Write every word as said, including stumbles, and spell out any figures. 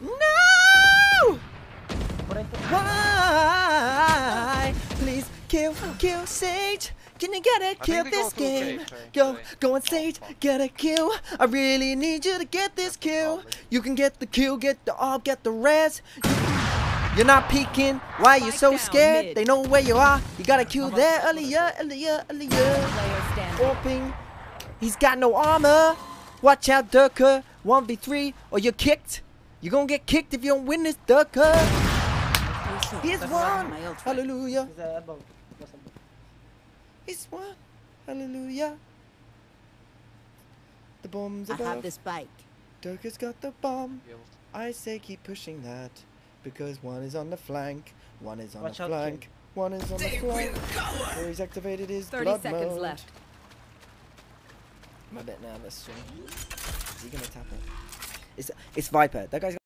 No! Why? Please kill, kill Sage. Can you get a kill this game? Go, go on Sage, get a kill. I really need you to get this kill. You can get the kill, get the orb, get the res. You're not peeking. Why you so scared? They know where you are. You got a kill there earlier, earlier, earlier. Orping. He's got no armor. Watch out, Derke. one v three, or you're kicked. You're gonna get kicked if you don't win this, Duker. He's one. Hallelujah. He's one. Hallelujah. The bomb's above. I have this bike. Duker's got the bomb. I say keep pushing that, because one is on the flank. One is on Watch the flank. King. One is on they the flank. So he's activated his blood seconds mode. Left. I'm a bit nervous. Is he gonna tap it? It's, it's Viper. That guy's